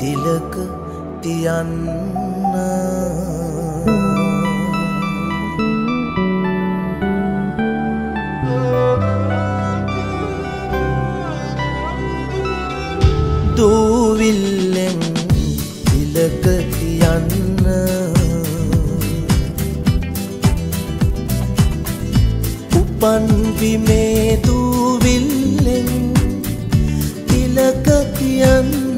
तिलक तियन्ना दूविल्लें तिलक तियन्ना उपन विमे दूविल्लें तिलक तियन्ना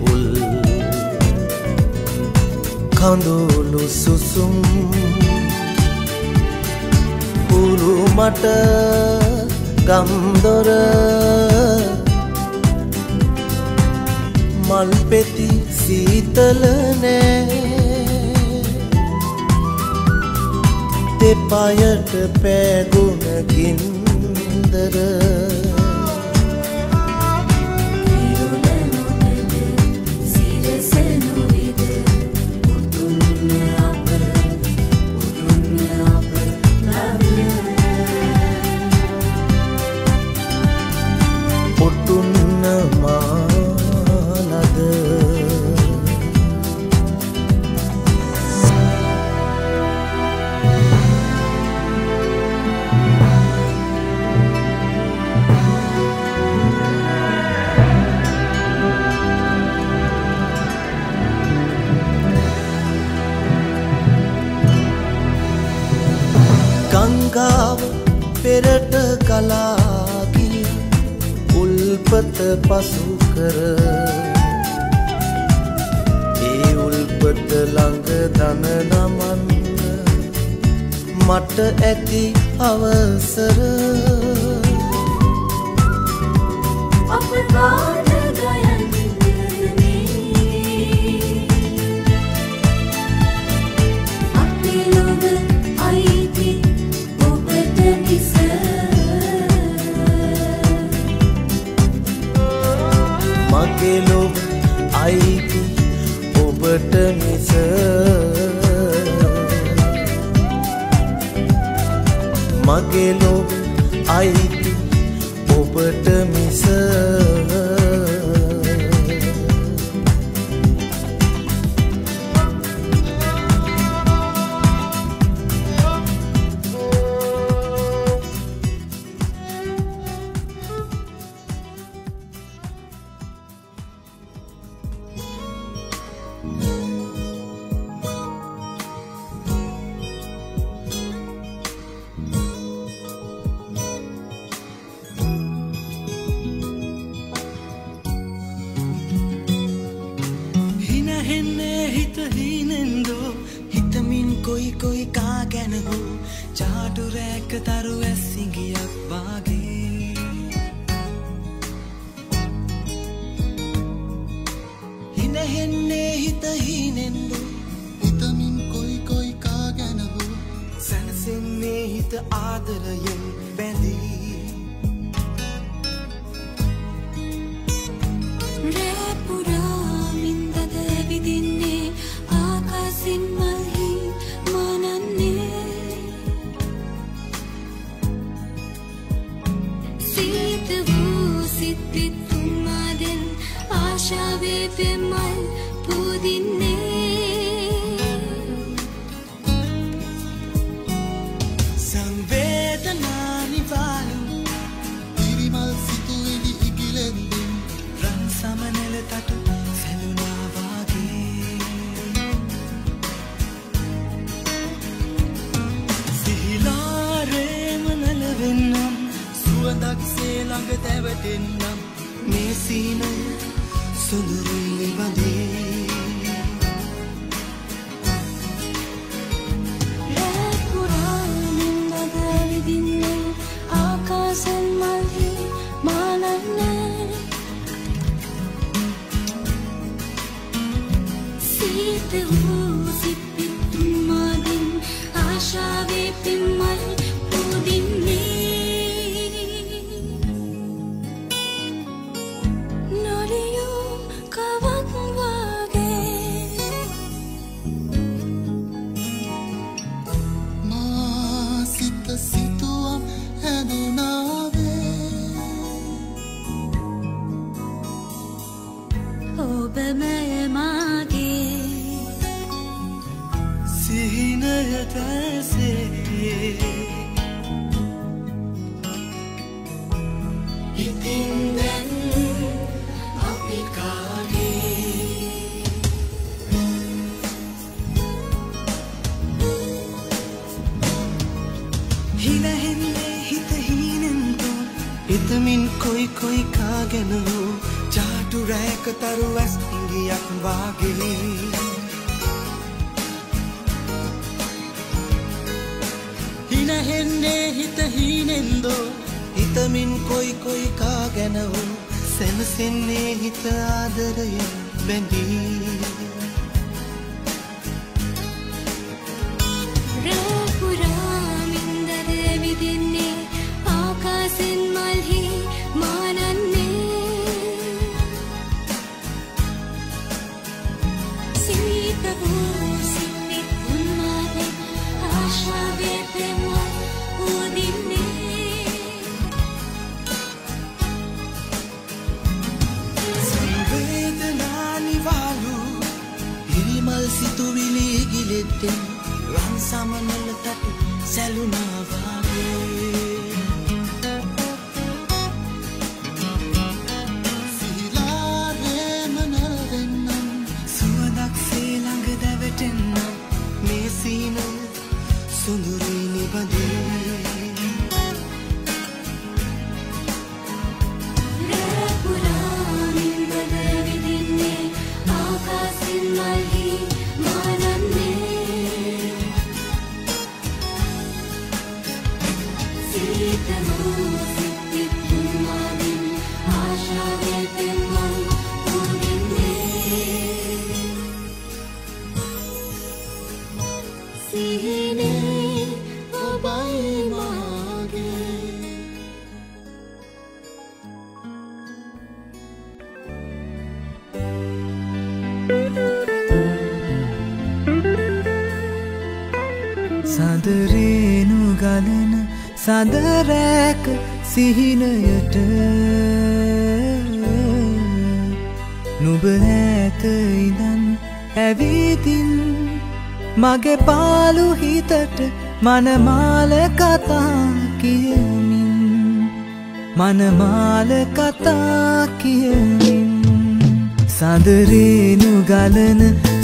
पुल खंदोलु सुसुम पुरु मट गमदर मलपेती शीतल ने ते पायट पैगुन गिंदर गंगाव पेरट कलागी उल्पत पशु कर उल्पत लंग दन नमन मट ऐति अवसर मगे लोग आई थी ओबट मिस मगे लोग आई थी ओबट मिस कोई कागन हो चाटू रैक तारू ऐसिंगिया बागे हिन्ने हित हिनेंदो हितमिन कोई कोई कागन हो सनसिन्ने हित आदर यं बैंदी रेपुरा मिंदा देवी दिने आकाशिन the ഷാവേപെമൽ പൂദിന്നേ സംവേദനാനി വാലു തിരിമൽ സിതുവിലി ഇഗിലെന്ദും രൺസമനല തട്ടു സെലുനാ വാഗേ സിഹിലാരേ മനലവെന്നം സുവന്ദക് സേലംഗ തവടെന്നം മേസീന सुंदरी बंदे पुरानी नगरी दिन आकाश मधे मानना सीते हो सीते तुम दिन आशा वे पिमल සඳරැක සිහිනයට නුඹ ඈත ඉඳන් ඇවිදින් මගේ පාළු හිතට මනමාල කතා කියමින් මනමාල කතා කියමින් සඳරේ නුගලන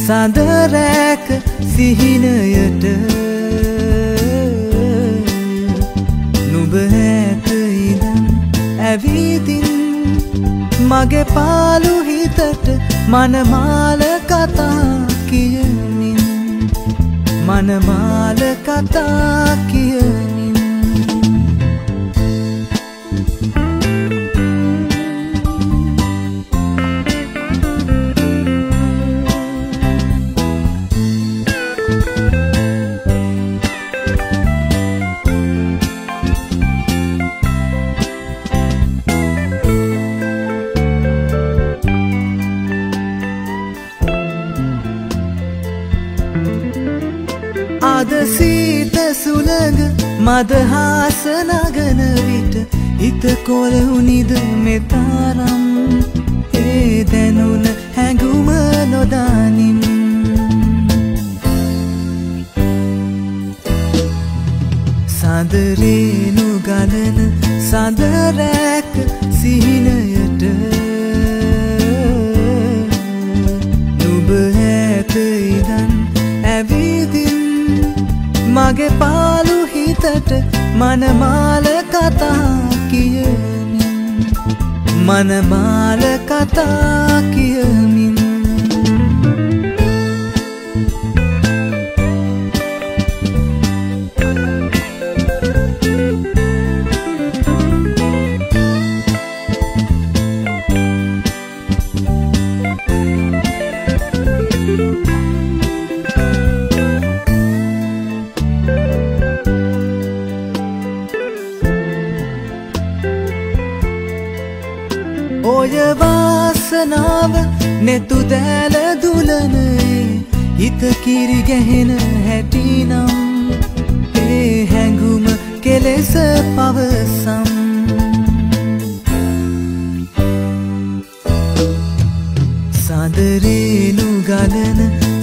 සඳරැක සිහිනයට मगे पालू ही तट मनमाल कथा कियनी मनमाल कथा कियनी මදහාස නගන විට හිත කොලුනිද මෙතරම් දැනුන හැඟුම නොදනින් සඳරේ නුගලන සඳරැක සිහිනයට නුඹ ඇත ඉඳන් ඇවිදින් මගේ පාළු හිතට මනමාල කතා කිය මනමාල කතා කියමින් वासनाव ने तू दैल दुलन इत किर गहन हैटीनम हे हैंगुम केलेस पवसम सादरे नु गलन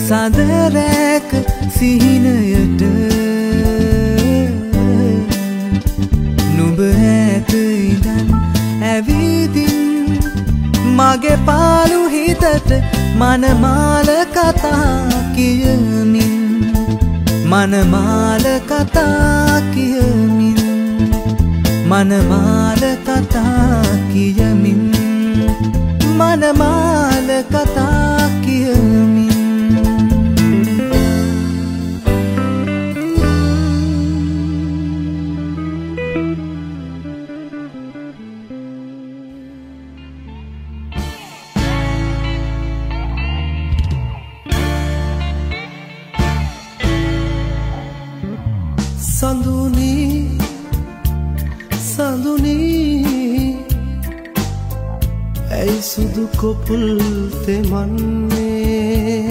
सादरैक सिहिनयट नुब ऐत इदन ऐविदिन मागे पालू हितट मनमाल कथा कियमिन मनमाल कथा कियमिन मनमाल कथा कियमिन मनमाल कथा कियमिन को पुलते मन में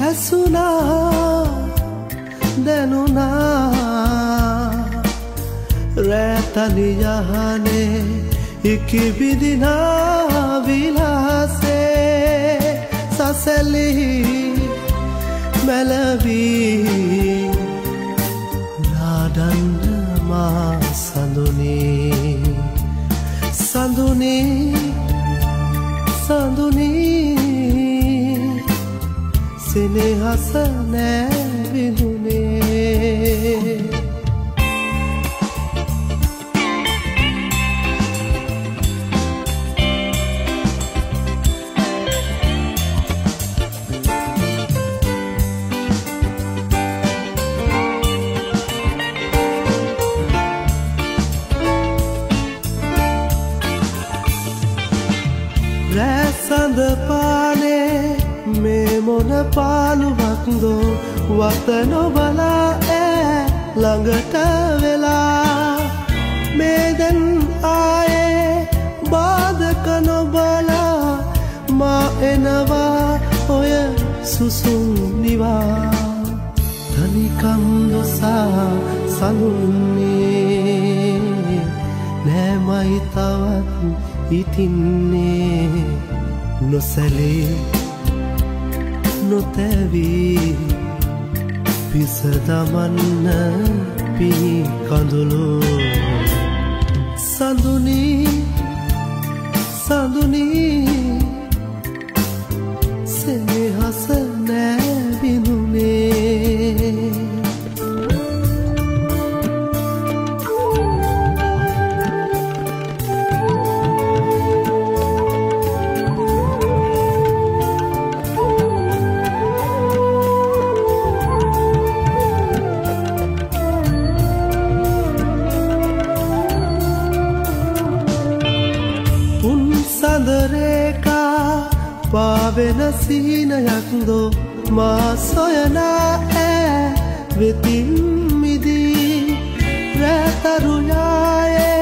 हसुना देनुना रहतलिया ने एक विदिना विलासे ससली मलवी नादन मा संदुनी Sanduni, Sanduni, Sineha Sane Vinune. पालू वक्दो वतनो बला ए लगता वेला मेदन आए बाद कनो बला माँ एनवा ओय सुसुनिवा धनी कम्दो सा सनुने ने माई तवत इतिने नुसले Notevi pisada manna pi kandulo Sanduni, Sanduni, senehasa ne binune. Sina yakdo ma soyana e vetimidi rataruyae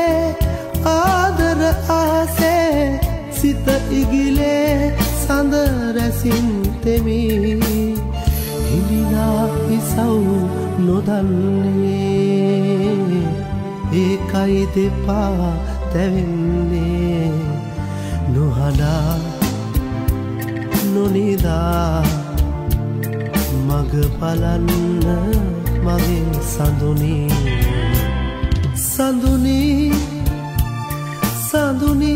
adar ase sita igile sandaresin temi hilina isau nodanne ekai depa ඇත්තවෙන්නේ නොහඬා නොනිදා මග බලන්න මගේ සඳුනි සඳුනි සඳුනි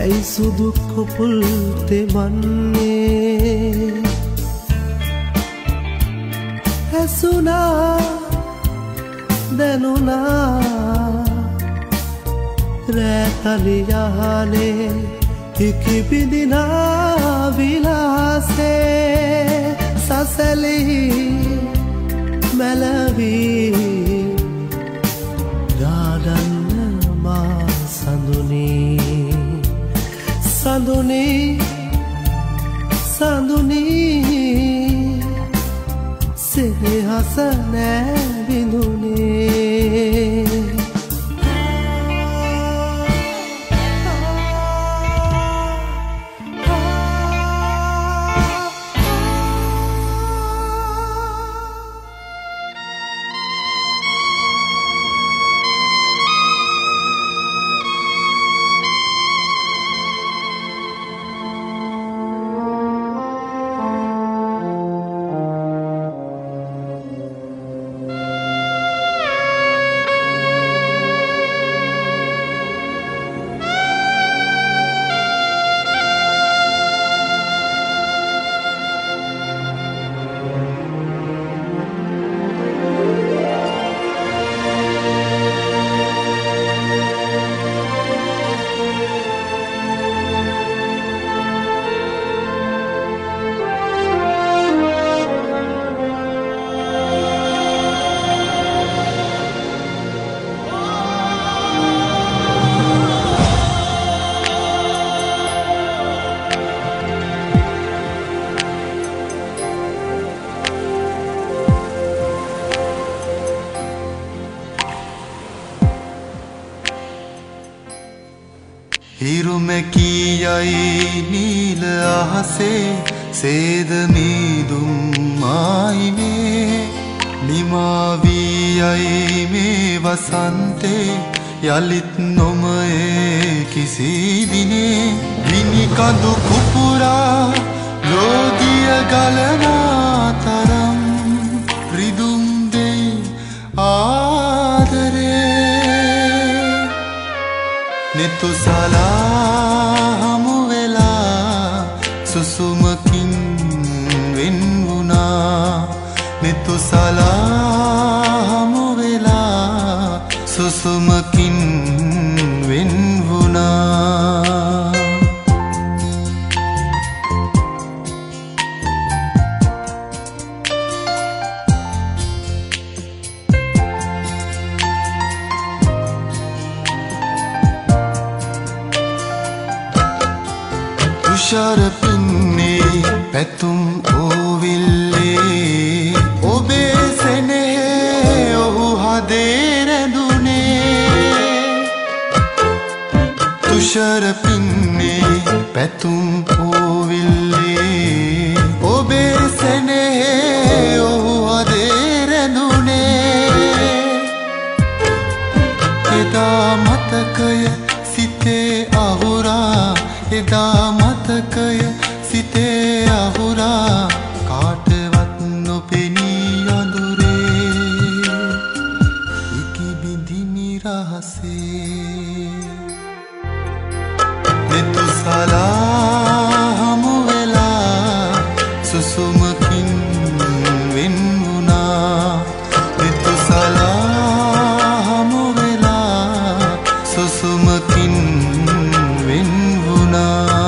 ඇයි සුදු කොපුල් තෙමන්නේ ඇසුනා දැනුණා රැතලියහනේ ඉක්බිඳිනා විලාසේ සසලෙහි මැලවි දාඩන්න මා සඳුනි සඳුනි සඳුනි सिरे हसने बिंदुने යලිත් නොමයේ කිසි දිනේ විනි කඳු කුපුරා ලෝදිය ගලනා තරම් රිදුම් දෙයි ආදරේ නිතුසලා හමු වෙලා සුසුමකින් වෙන් වුණා නිතුසලා සුසුමකින් වෙන් වුණා තුෂාර පින්නේ පැතුම් ඕවිල්ලේ ඔබේ සෙනෙහේ ඔහු හදේ තුෂාර පින්නේ පැතුම් ඕවිල්ලේ ඔබේ සෙනෙහේ ඔහු අදේ රැඳුනේ එදා මතකය සිතේ අහුරා එදා මතකය සිතේ අහුරා කාටවත් නොපෙනී අඳුරේ ඉකිබිඳිමි රහසේ සලා හමු වෙලා සුසුමකින් වෙන් වුණා නිතු සලා හමු වෙලා සුසුමකින් වෙන් වුණා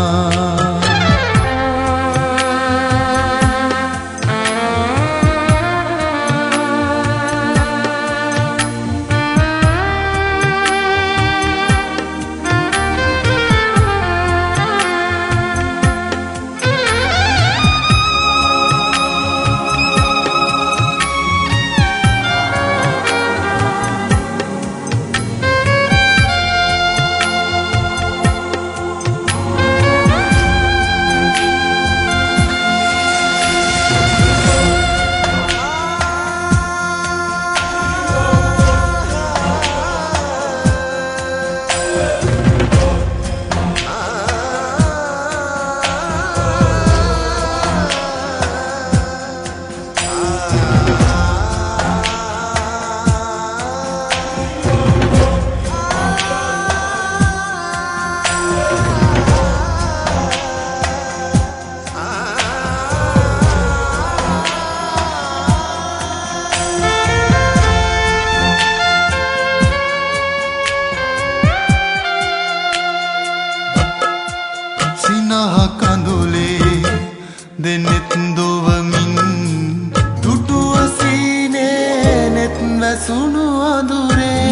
सुनु अधूरे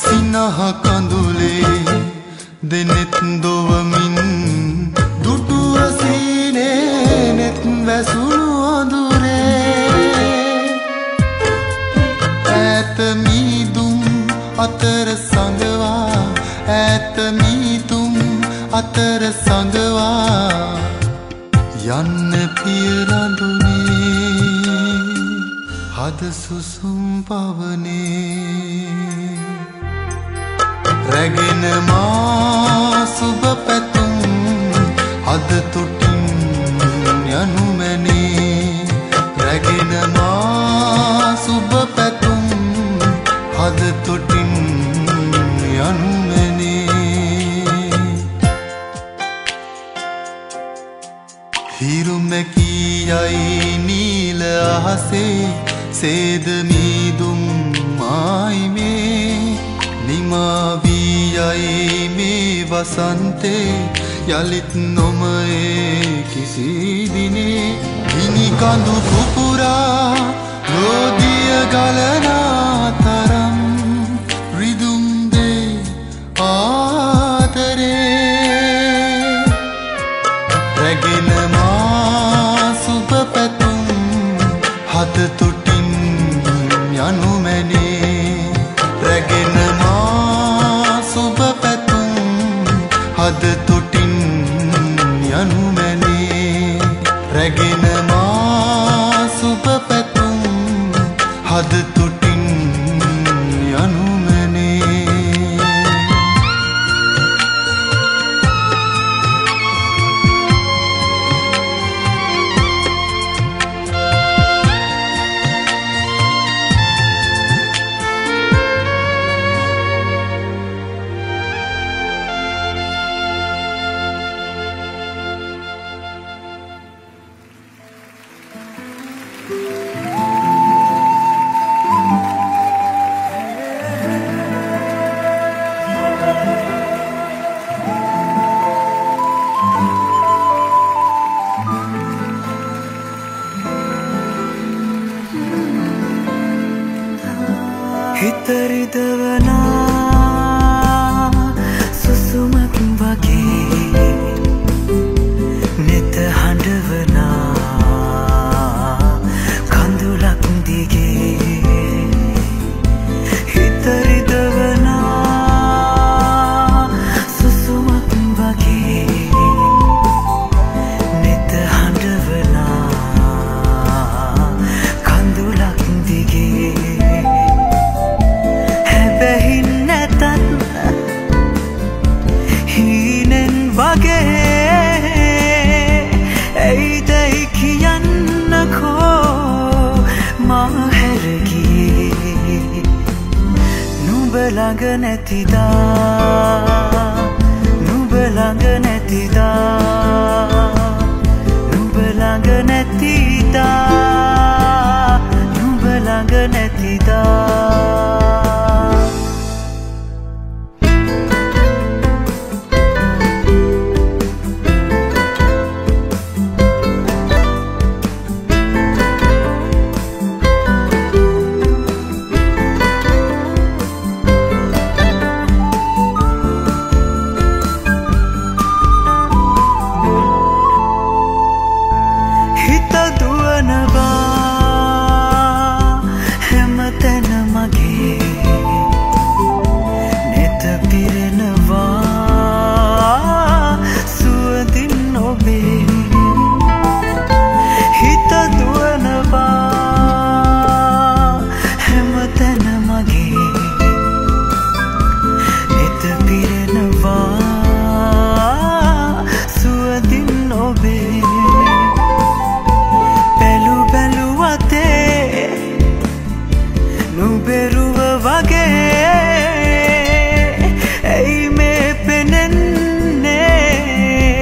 सिनह कंदुले देनेतंदो अमिन दुटु असीने नेतंद सुनु अधूरे ऐतमी तुम अतर संगवा ऐतमी तुम अतर संगवा यन्न पियरा हद सुसुम पावने रगिन मां सुबह पे तुम हद तुटिन यनु मैंने रगिन मां सुबह पे तुम हद तुटिन यनु मैंने हीरु में की आई नील आसे सेद मी दुम आई में निमावी आई में वसंते यालित नोमे किसी दिने दिनी कांदू कुपुरा रोदिय गलना तरम रिदुम दे आतरे रगिन मां सुब पे तुम हद तुट अनु मैंने रगिन मां सुबह पे तुम हद तुटिन अनु मैंने रगिन मां सुबह पे तुम हद तुटिन अनु मैंने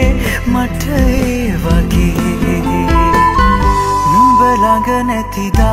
Nubelanga netida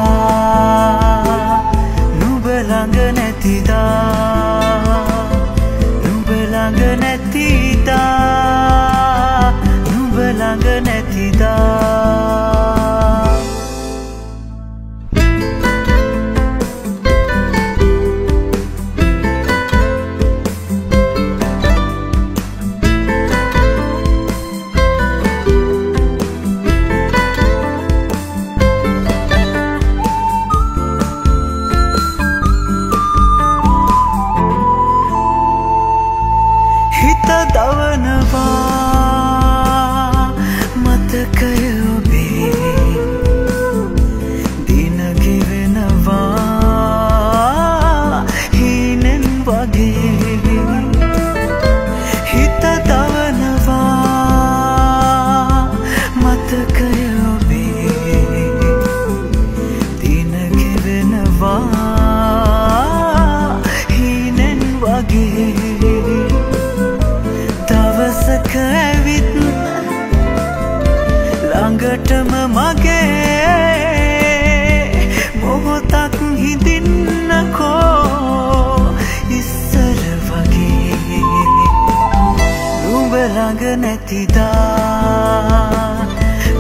tita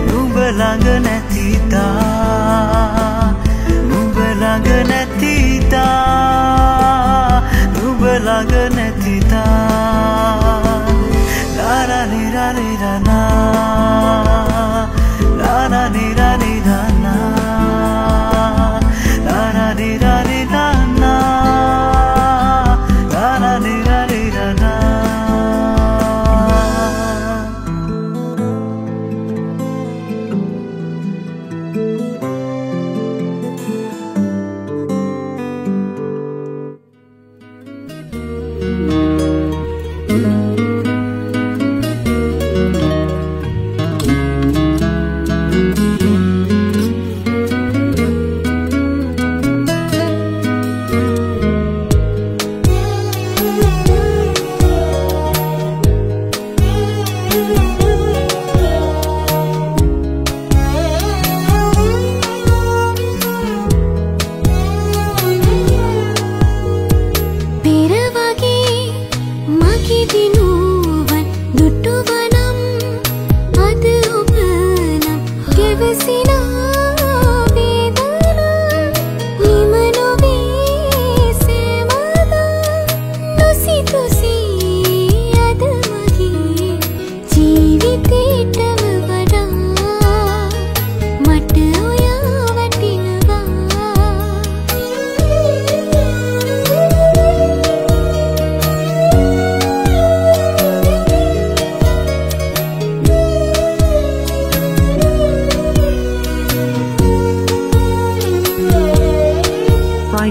nu belangene tita nu belangene tita nu belangene tita la la ni la ni la na la la ni la ni la na la la ni la ni la na la la ni la ni la na.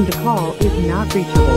The call is not reachable.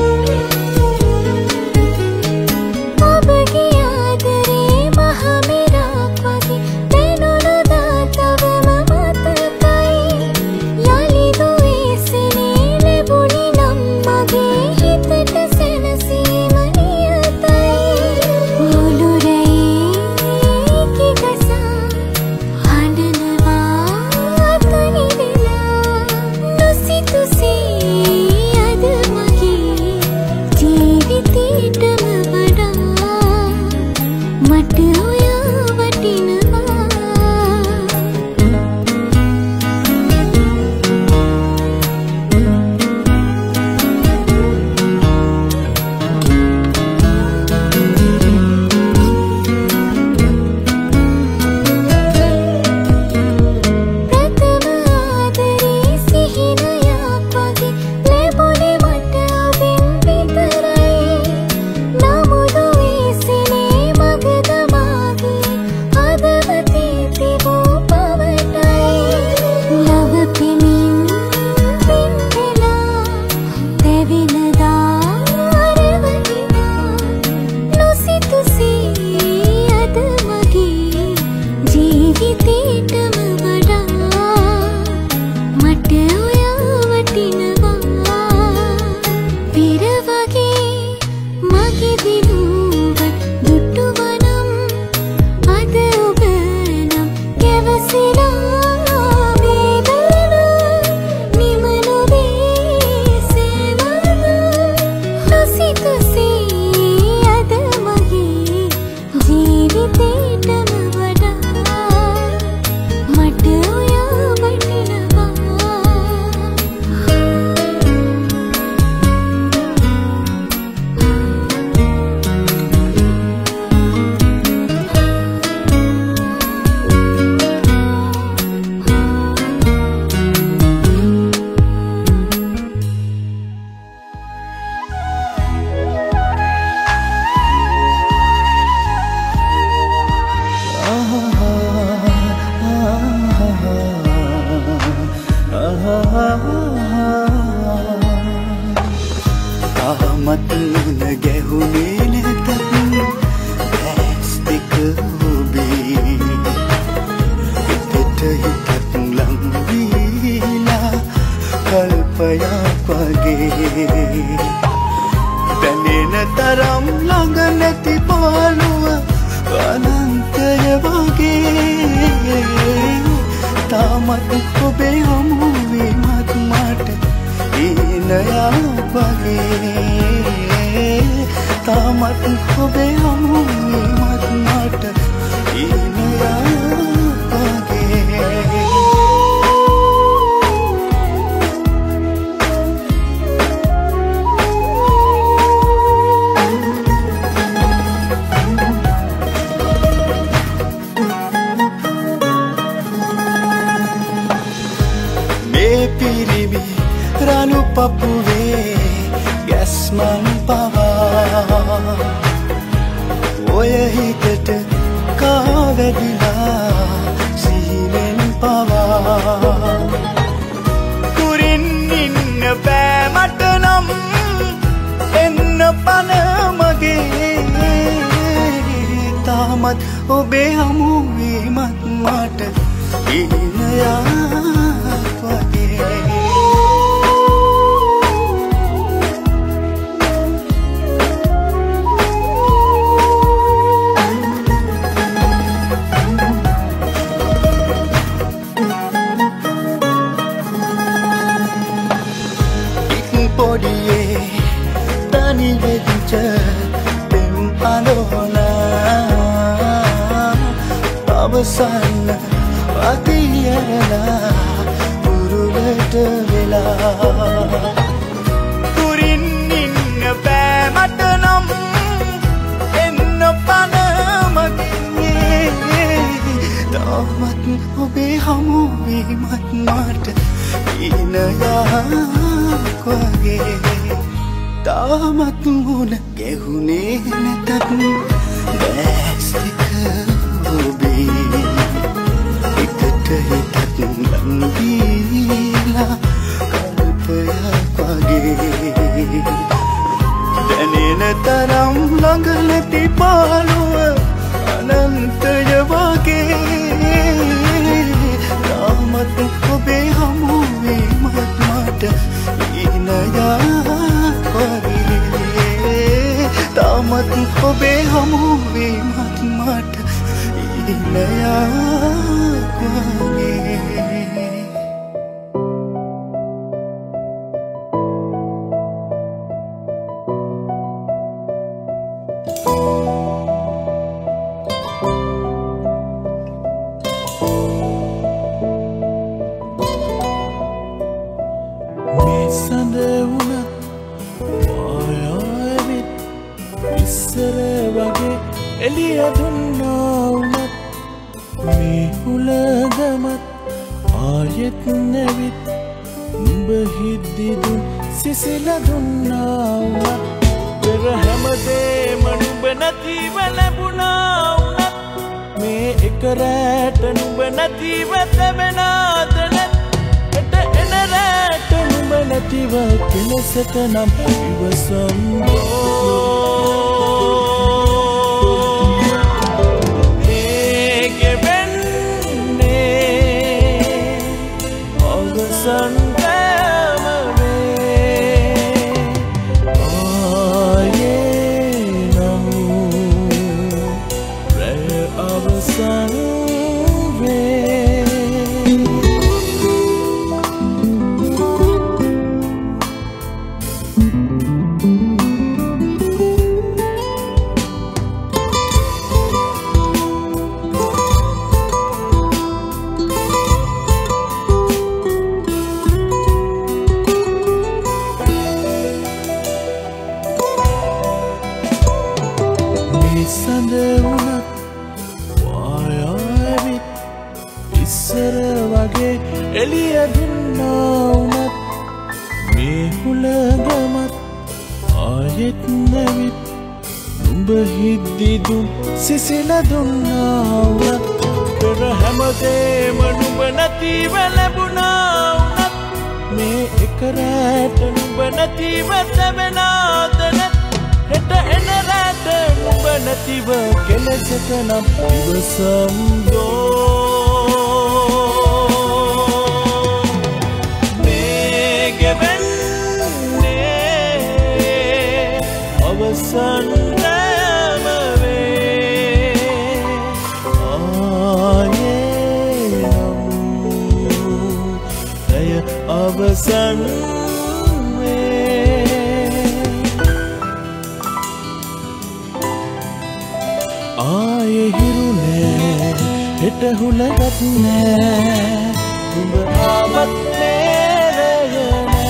टहु लगत में तुम आवत मेरे ने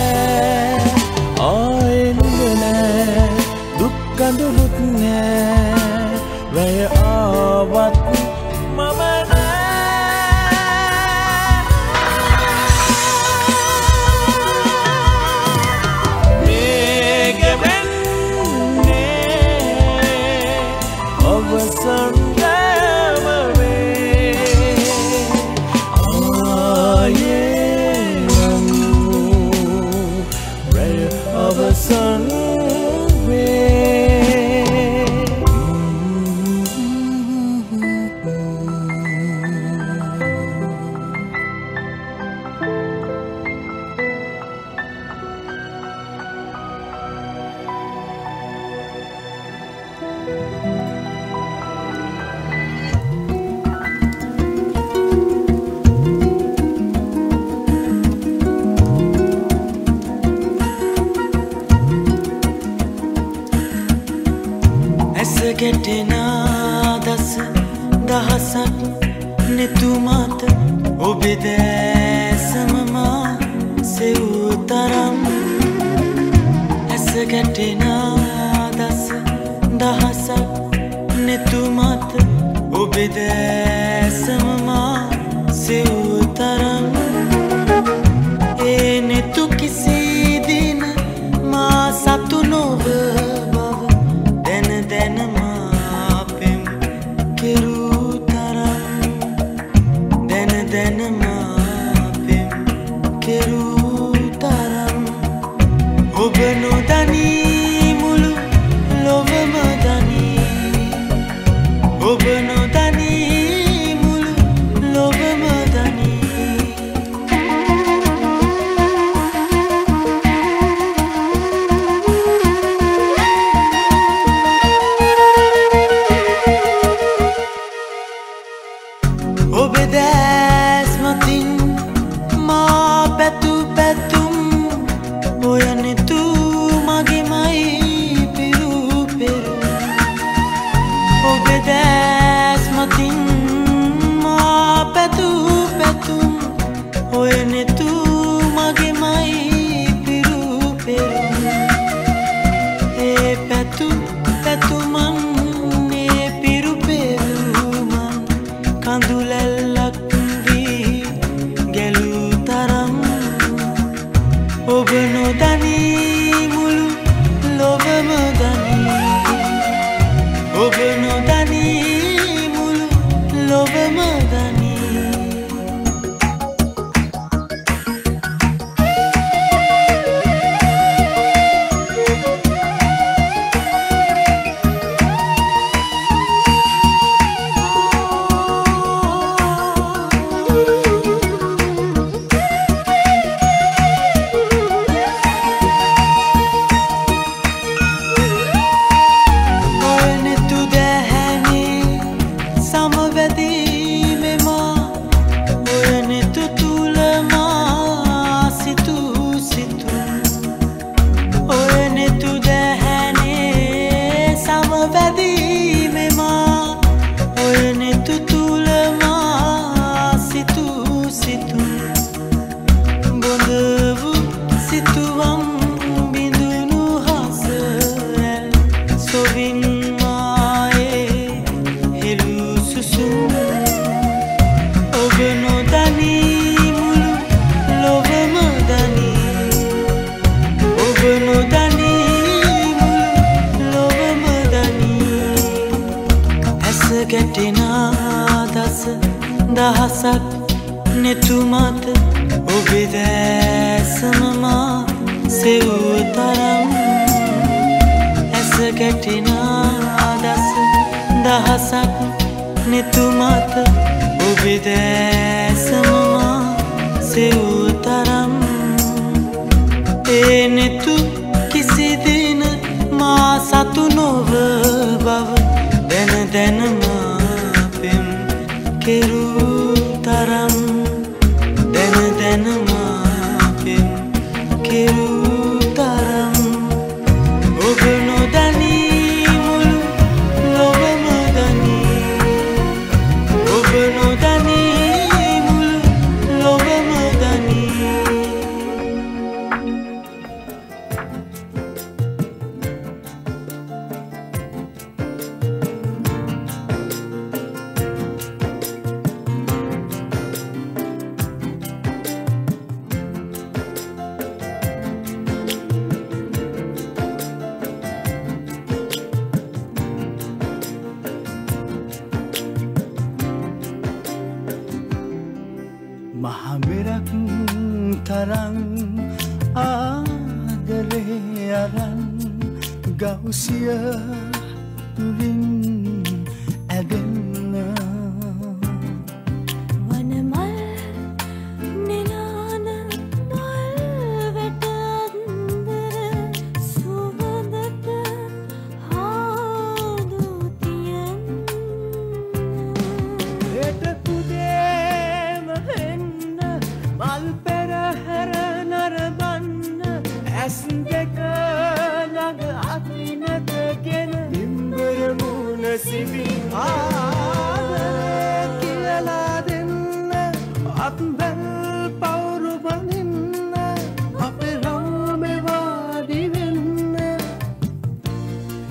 आए नुने दुख कंदुत ने वे आवत no dan arang agare arang gausia vin agenna vanamal ninana malvetandara suvadata haadutiyan eta pudema henna malpera hara narabanna asdeka naga atinata gena nimbara Sibi aadare kiyala denna atbal pauru baninna ape rame vaadi venna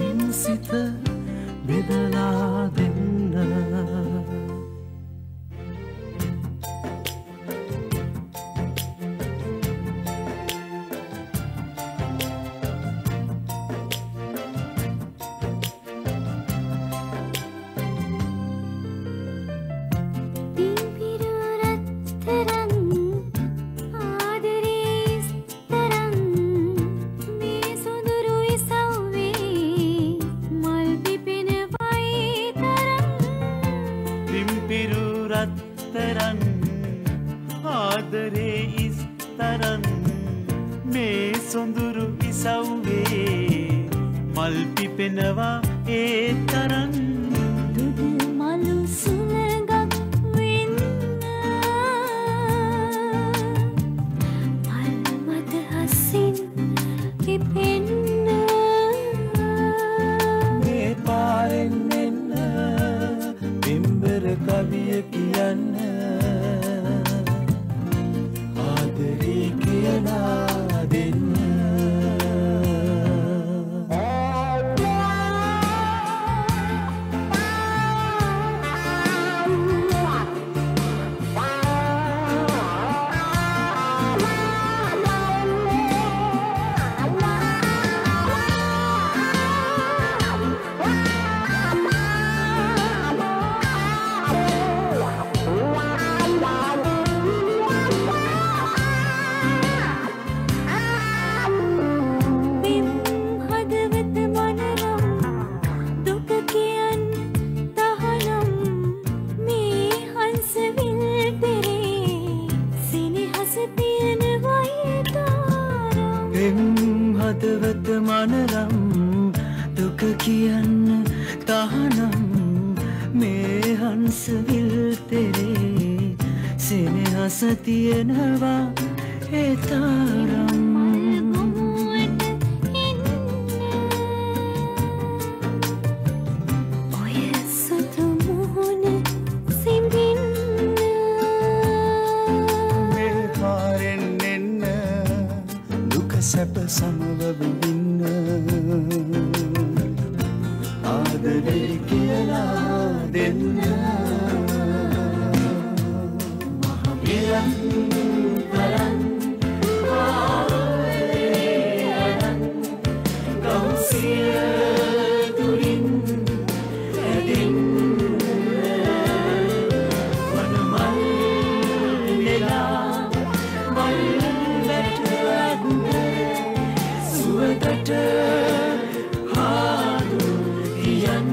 insita bedala denna Hadu Yan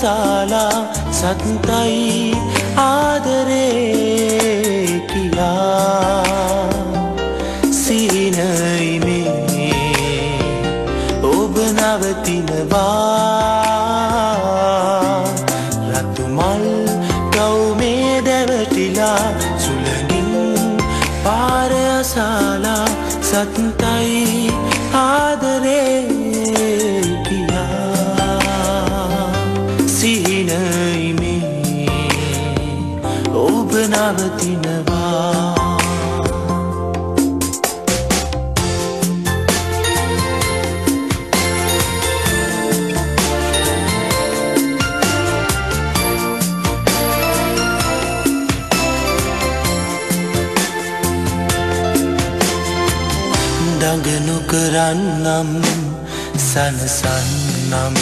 ಸಾಲ ಸಂತೈ ಆದರೆ ಕಿಯಾ ಸೀನೈ ಮೇ ಓಬನವತಿನ ಬಾ ರತುಮಲ್ ಕೌಮೆ ದೇವಟಿಲಾ ಸುಲಗಿಂ ಪಾರ ಸಾಲ ಸಂತೈ ಆದರೆ नावती नवा दंगनु करन्नम सनसन्नम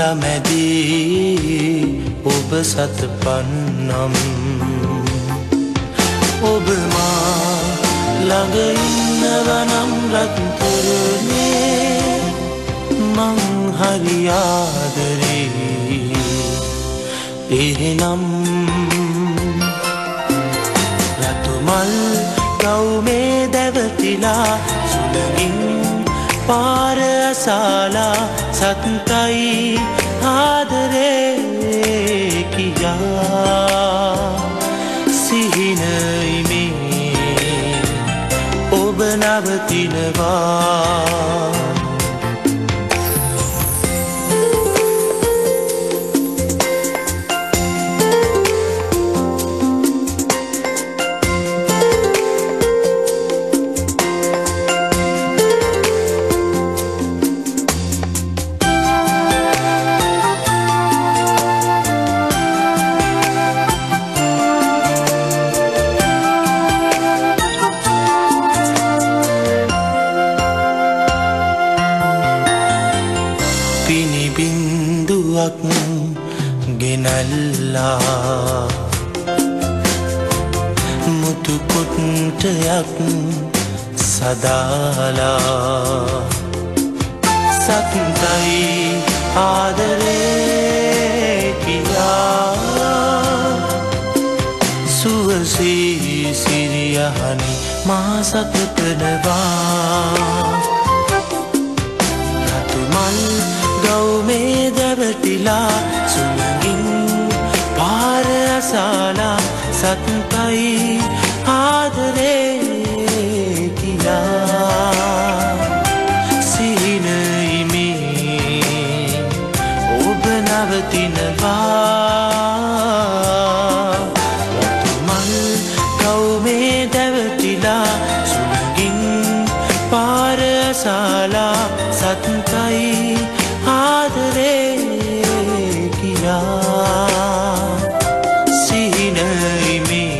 लमदी ඔබ සත් පන්නම් ඔබ මා ළඟ ඉන්නවනම් රත්තරනේ මං හරි ආදරේ එහෙනම් රතුමල් ගෞමේ දැවටිලා සුළඟින් පාර අසාලා සත්යි ආදරේ किया सीनई में ओ बनावती नवा सदाला सत्ताई आदरे किया सुवसी सिरिया हनी माँ सतनवा तुमल गौ में दबटिला सुनगिन पार साला सत्ताई आदरे सीनई में ओ बनावती नवा तुमल गौ में दबटिला सुनगिन पार साला सत्ताई आदरे किया सीनई में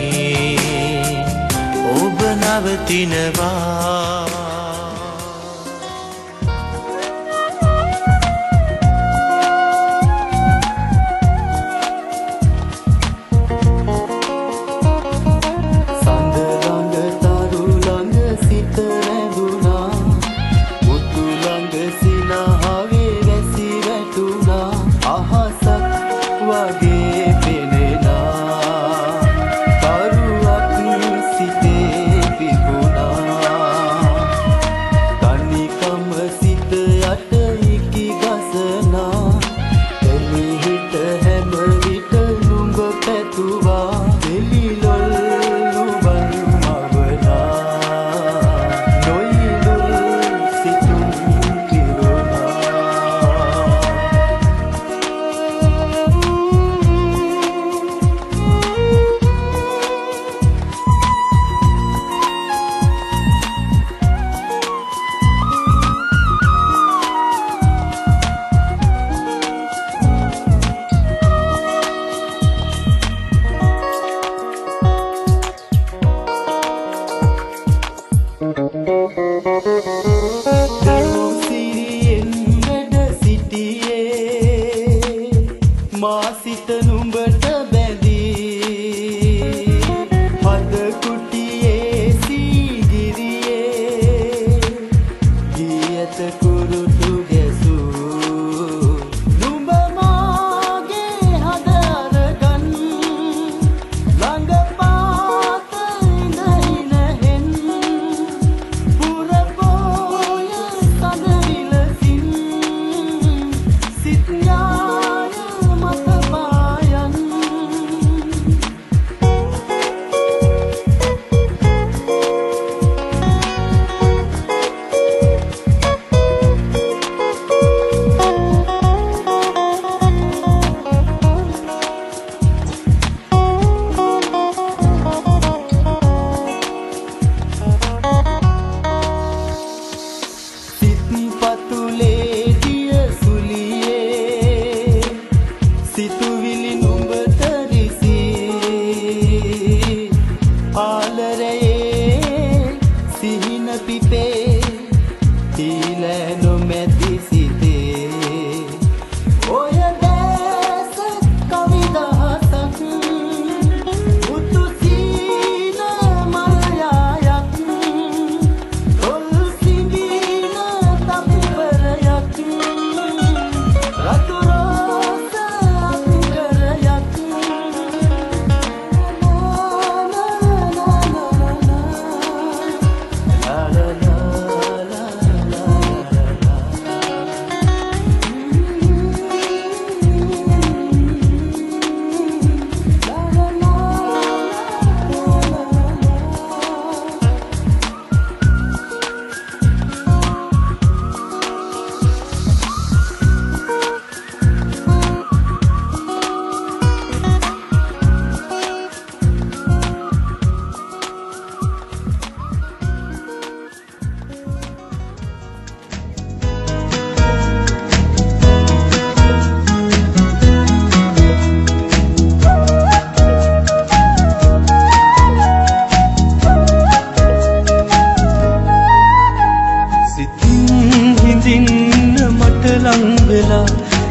ओ बनावती नवा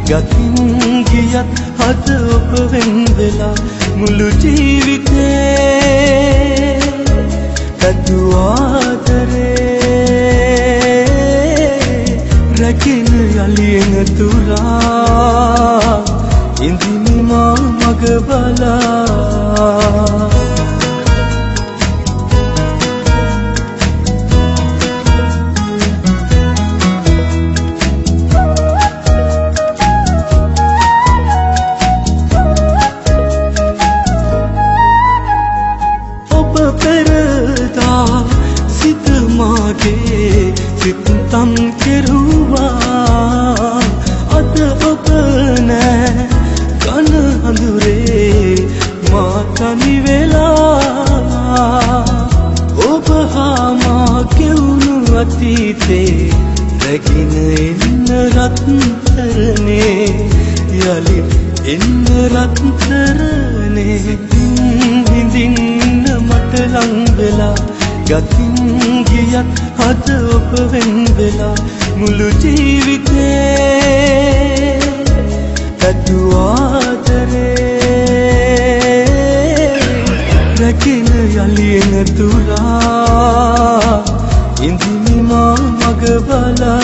ගතින්ගියත් හද ඔබ වෙන් වෙලා මුළු ජීවිතේ අතු ආදරේ රකින්න යලින තුරා ඉඳිමි මා මග බලා तम किरुवा अद अपने कन अंधुरे माता निवेला ओबहा माँ क्यों अतीते रगिन इन रत्तरने याली इन रत्तरने दिन मतलंगला गतिंगियत हद ඔබ වෙන් වෙලා මුළු ජීවිතේ අතු ආදරේ රකින්න යලින තුරා ඉඳිමි මා මග බලා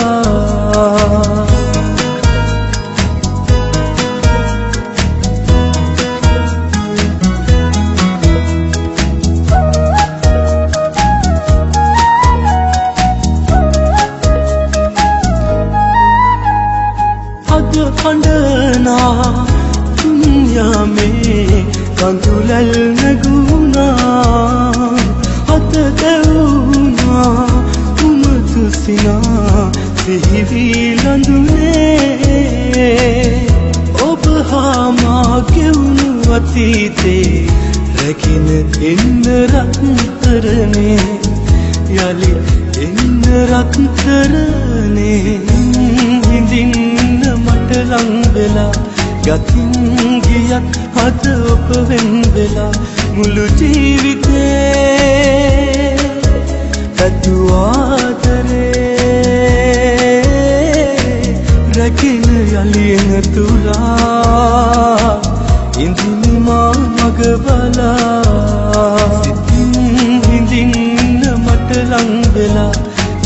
अंडना दुनिया में कंदुलल नगुना हत देना तुम तुसिना सिहिवी लंदुने ओब हामा क्यों अतीते रखिन इन रखने याली इन रखने दिन लंबेला गतिंगियत हद ඔබ වෙන් වෙලා මුළු ජීවිතේ අතු ආදරේ රකින්න යලින තුලා ඉඳිමි මා මග බලා සිතින් හිඳින්න මට ලංබෙලා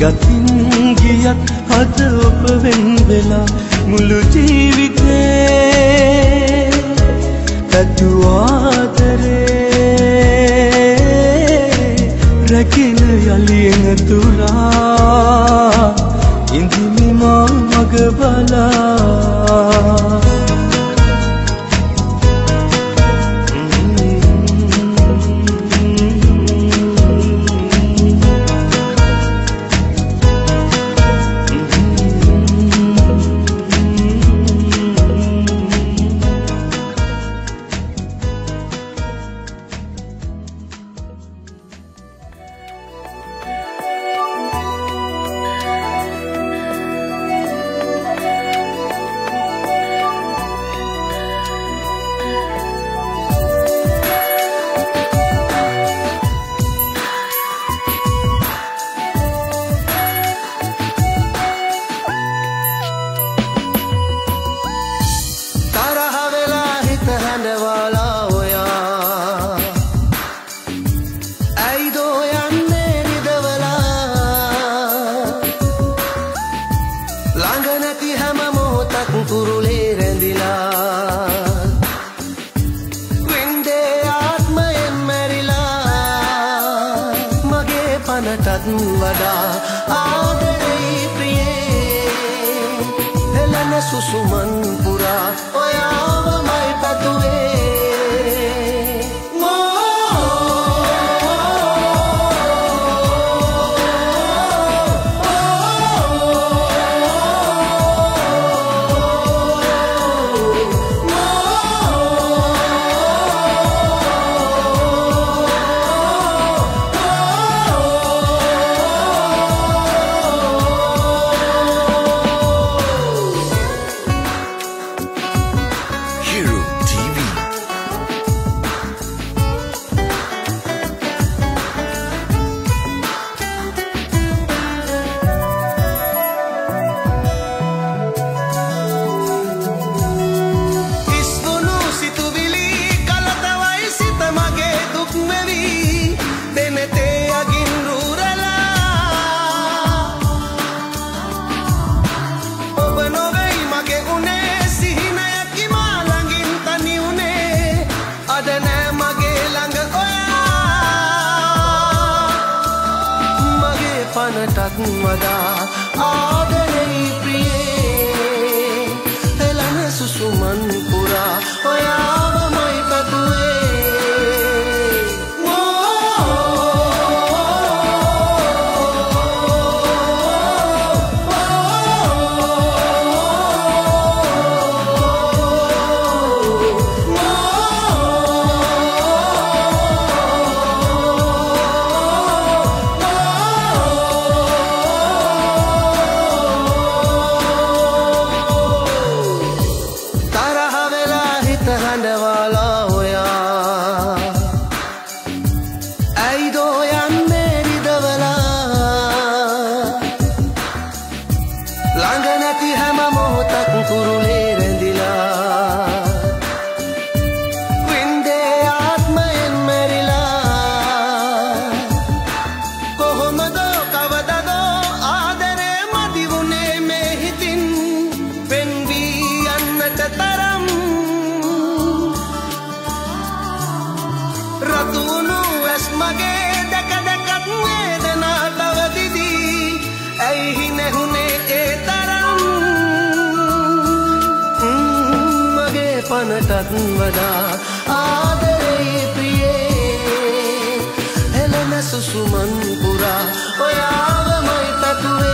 ගතින්ගියත් හද ඔබ වෙන් වෙලා මුළු ජීවිතේ අතු ආදරේ රකින්න යලින තුරා ඉඳිමි මා මග බලා तन्मदा आदनै प्रिये एलने सुसुमन पुरा वयावमय पतुए तन्मदा आदरै प्रिये एलन सुसुमन पुरा वयावमय पतुए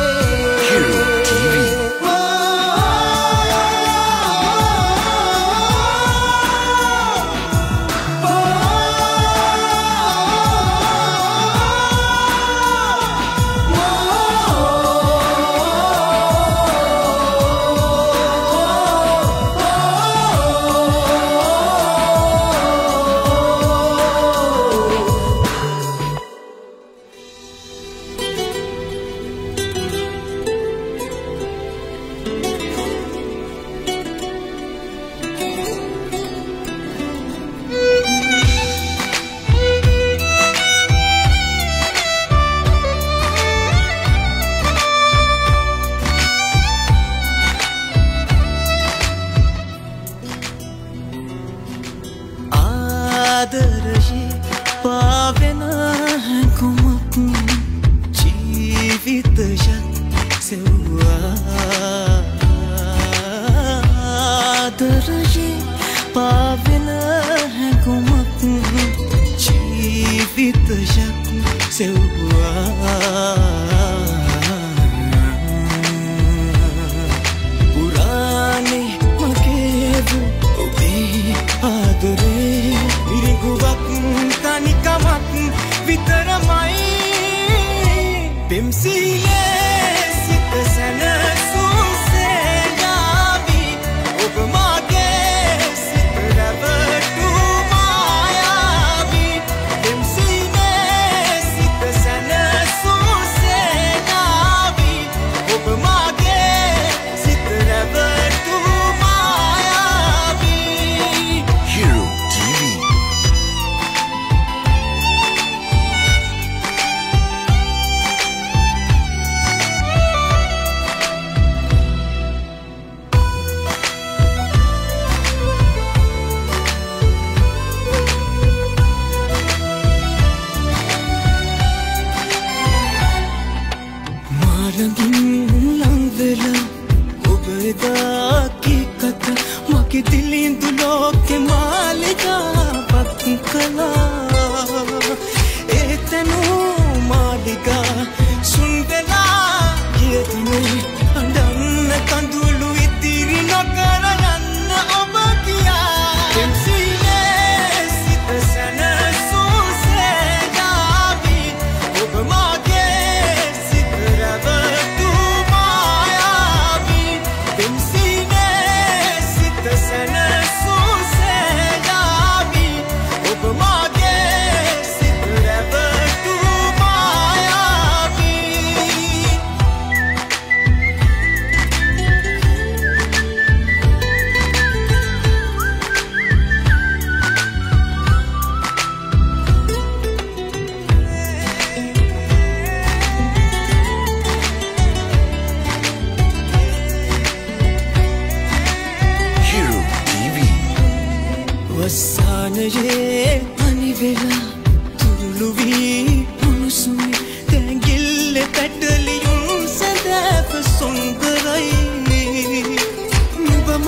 Thank you.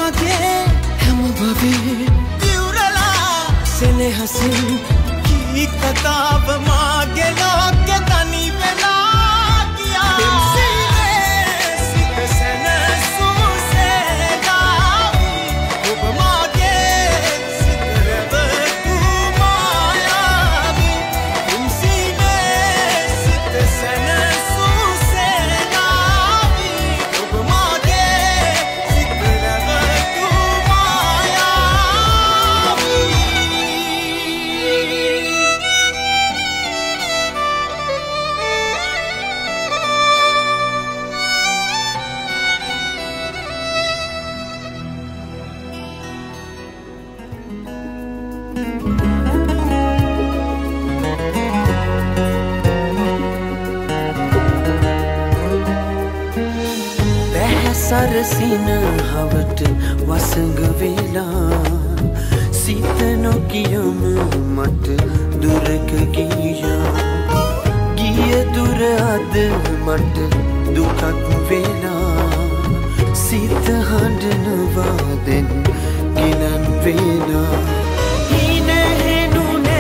मांगे हम भवे प्यूरला से ने हसीन की किताब मांगे लोग तनी बेला सरसीन हवट वसंग वेला सीतनो कियम मत दुर्क गिया गिये दुर अद मत दुखक वेला सीत हंडन वादन गिलन वेला हीने हेनुने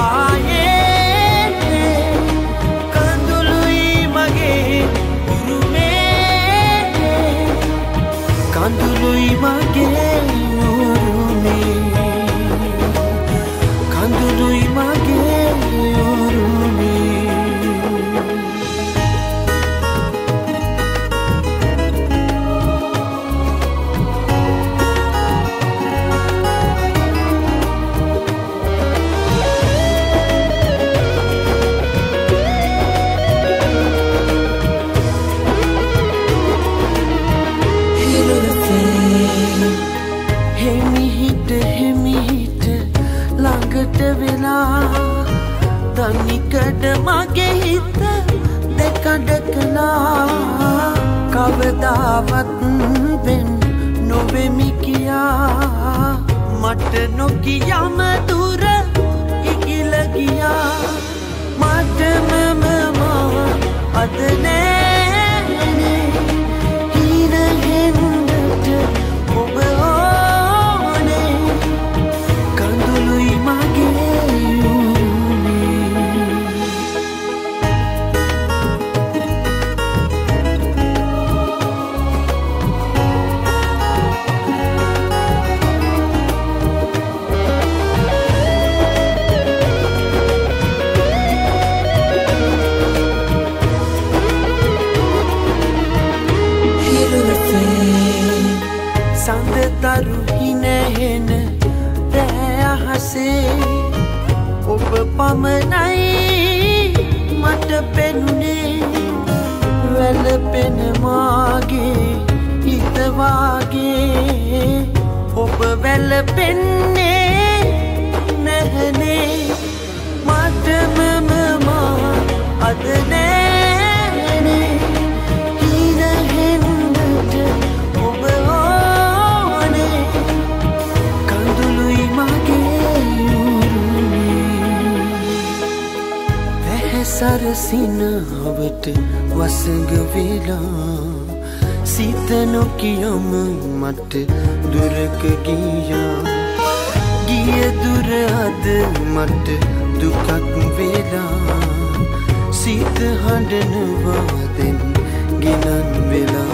आये सरसीन हवट वसंग वेला सीतनो कियम मत दुर्क गिया गिय दुर अद मत दुखक वेला सीत हंडन वादन गिनन वेला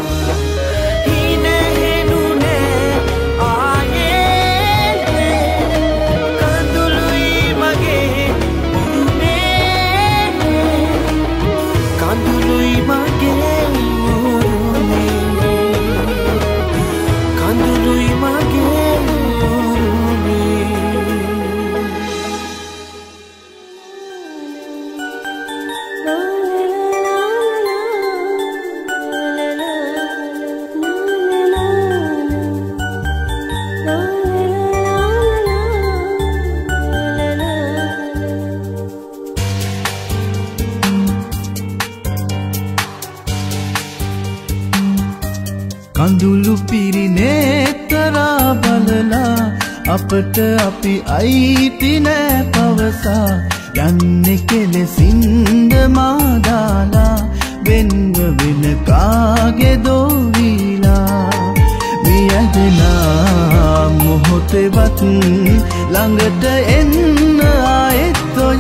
අපට අපි අයිති නැ පවසා යන්නේ කෙලෙසින්ද මාදාලා වෙන්න වෙන කාගේ දෝවිලා මේ रहना मोहत वतन लंगट इन आए तो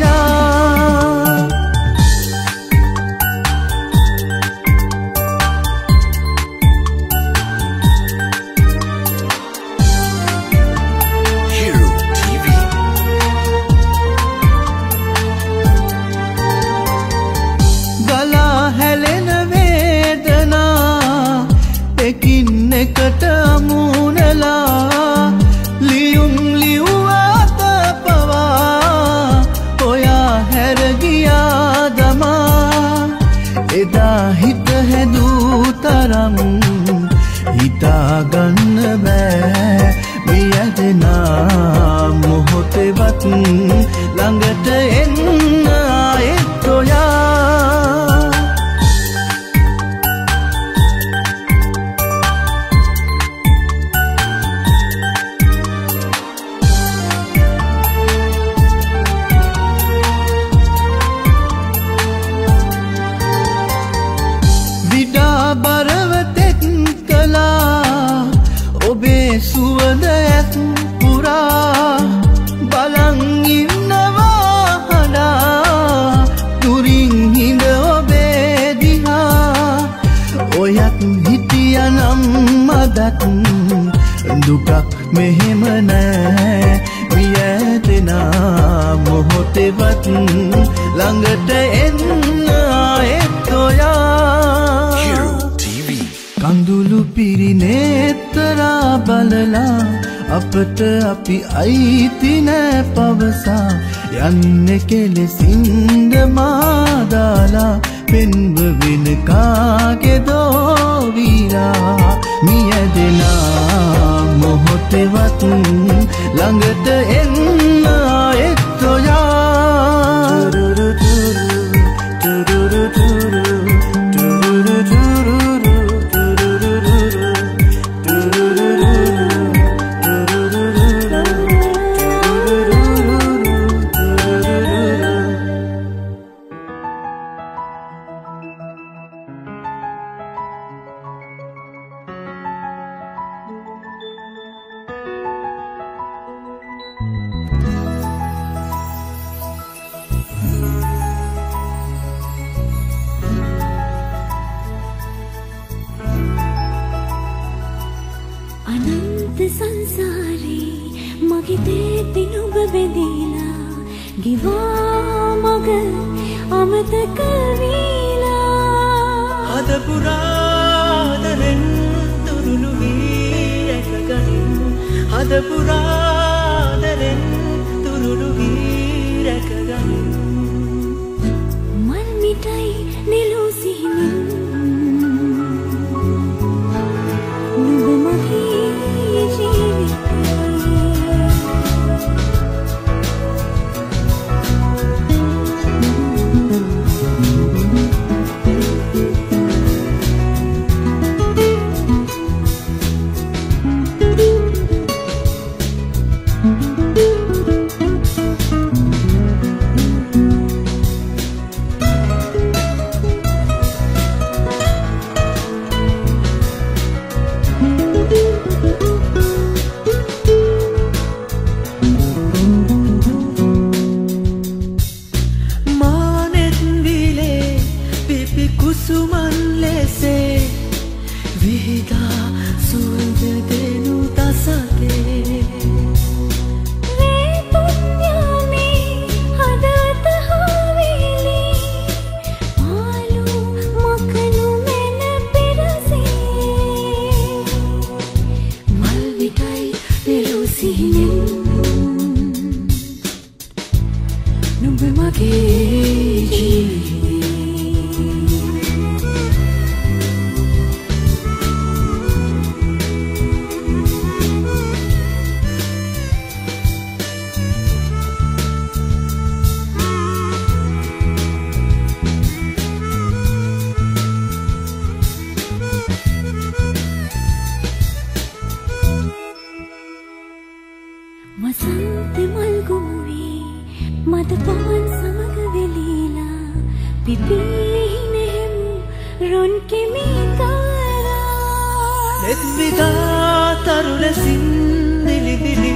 സരുല സിന്ദിലിതിലി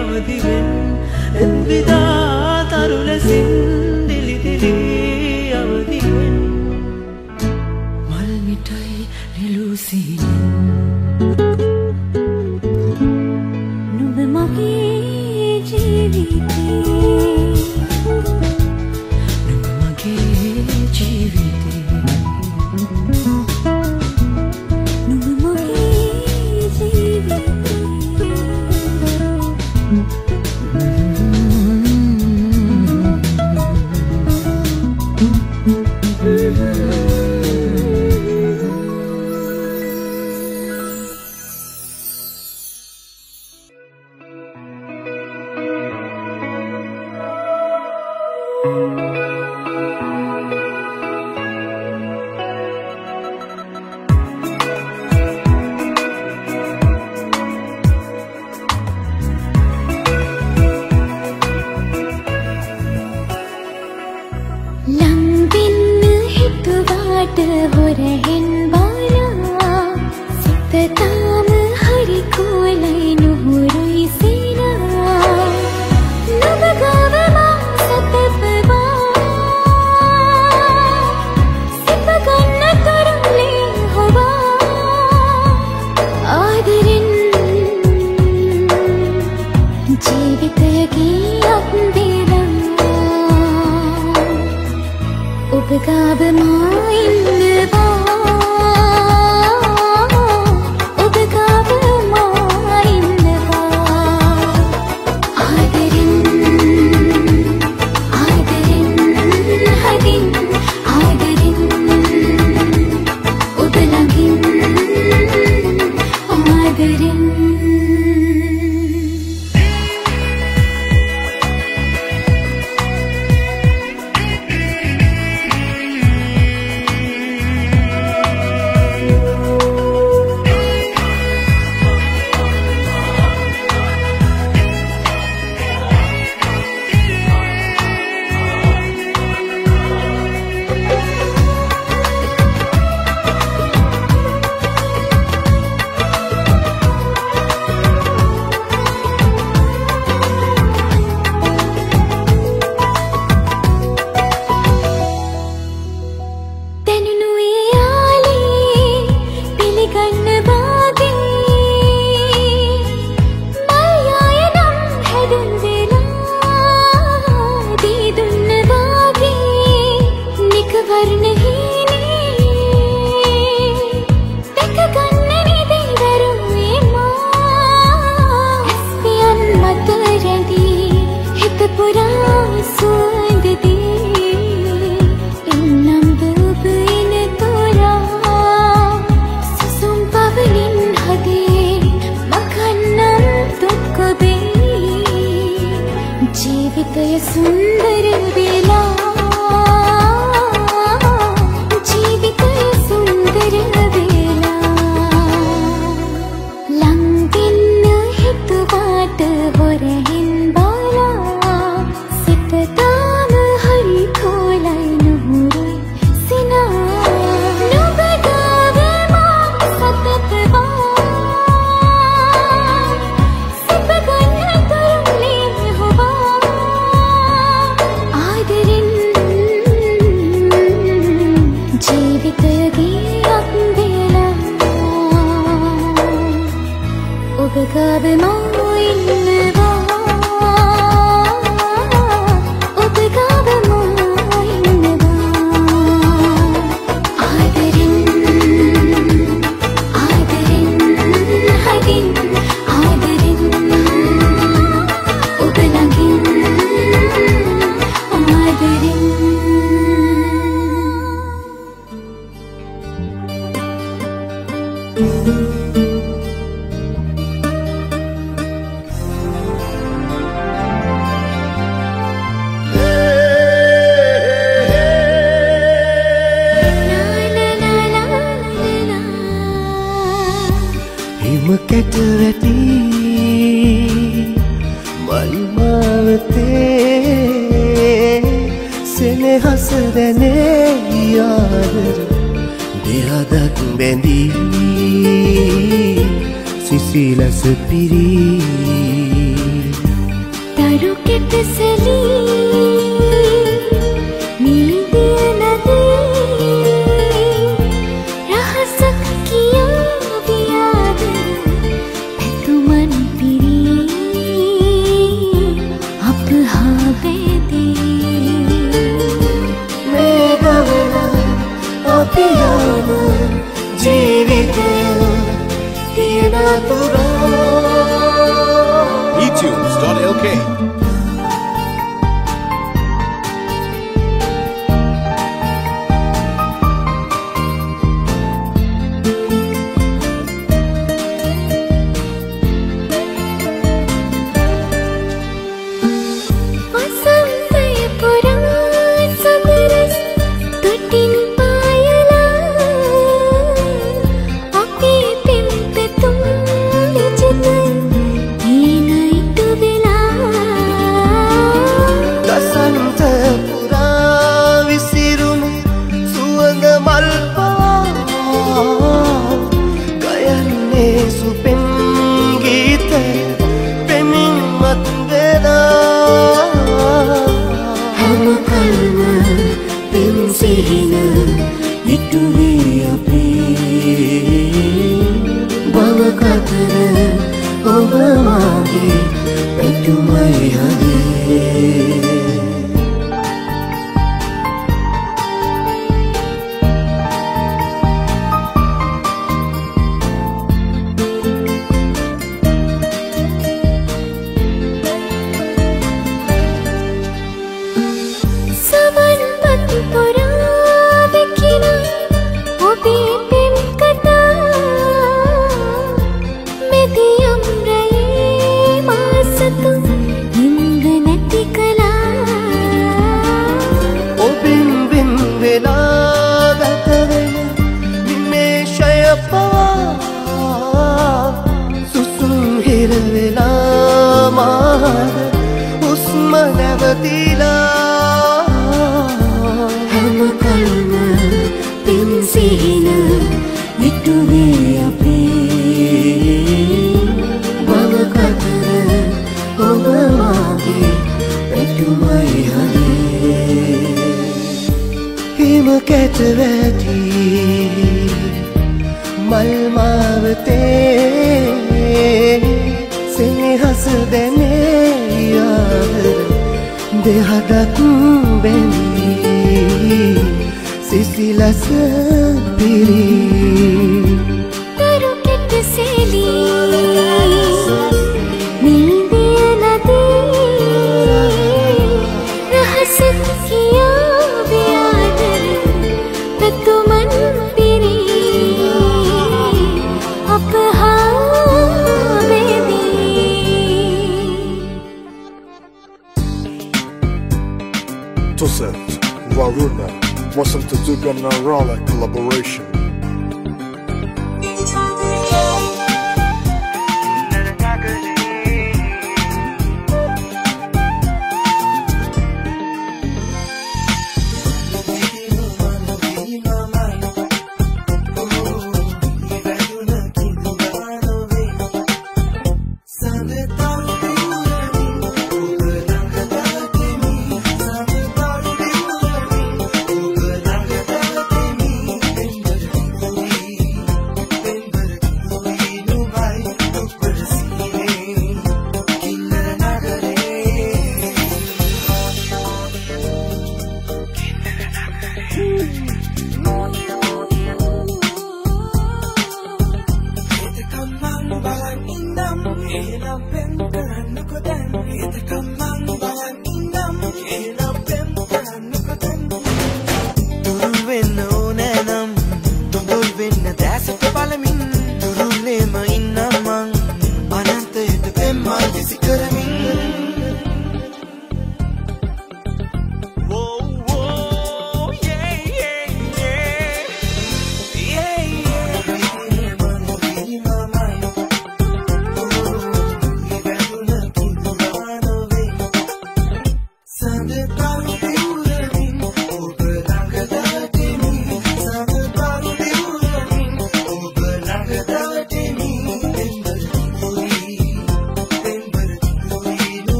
അവദിവൻ എന്തിദാ തരുല സിന്ദിലിതിലി അവദിവൻ മൽമിടൈ നിലൂസിനി നുമമകി ജീവിതേ सिलस पिरी तारों के पिसली eTunes.lk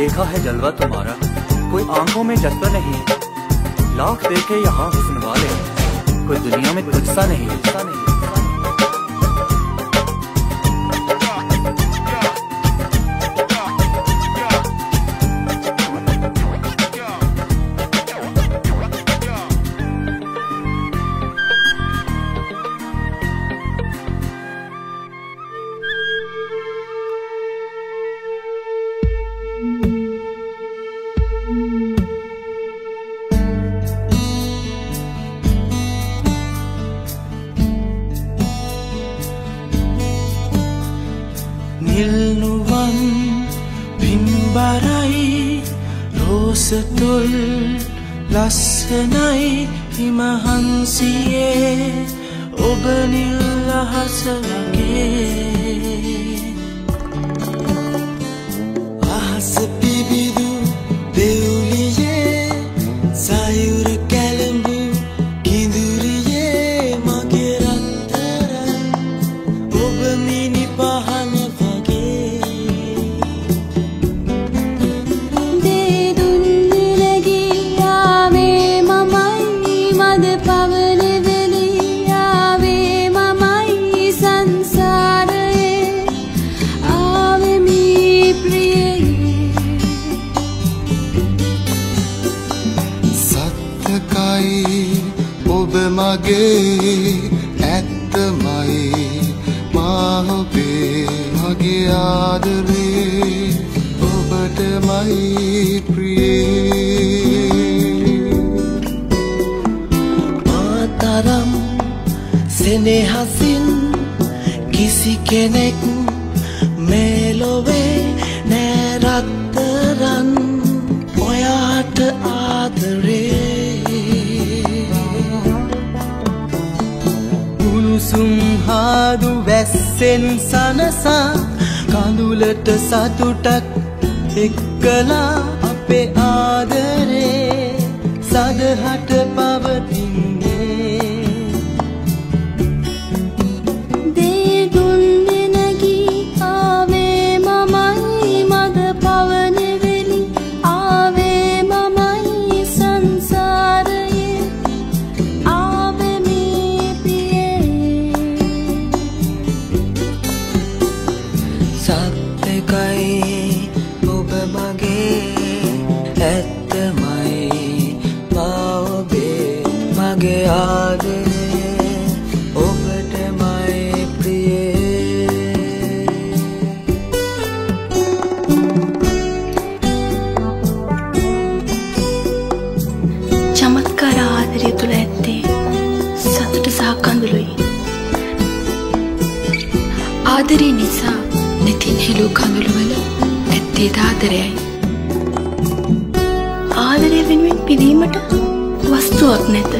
देखा है जलवा तुम्हारा, कोई आंखों में जज्बा नहीं। लाख देखे यहाँ हुस्न वाले, कोई दुनिया में तुझसा नहीं। Nilnuwan bimbarai rosatul lassanai himahansiye ඔබ නිල් අහස වගේ අහස පිබිදු දෙවුලියේ සයුර කැලඹු කිඳුරියේ මගේ රත්තරන් ඔබ මිනි පහන් मातरम स्नेहसिन किसी के नेक मेलोवे नैरतरन ओयाट आदरे උණුසුම් හාදු වැස්සෙන් සනසා කඳුලට සතුටක් එක්කලා අපේ ආදරේ සදහට පවතින්නේ දේ දුන්නේ නැගී ආවේ මමයි මද පවන වෙලි ආවේ මමයි සංසාරයේ ආවේ මේ පියේ සත්‍යකයි ඔබ මගේ चमत्कार आदरे तुला ऐत्ते सतुट सह कंदुलोई आदरे निसा नितिन हेलो कंदुलवल ऐत्ते दादरेई आदरे विनुविन पिदीमट वस्तुවක් නැත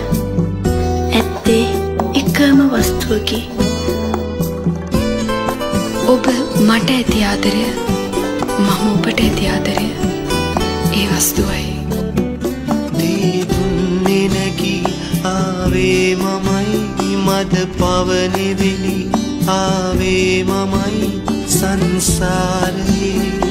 ඇත්තේ එකම වස්තුවකි ඔබ මට ඇති ආදරය මම ඔබට ඇති ආදරය ඒ වස්තුවයි දේ දුන්නේ නැගී ආවේ මමයි මද පවනේ වෙලී ආවේ මමයි සංසාරේ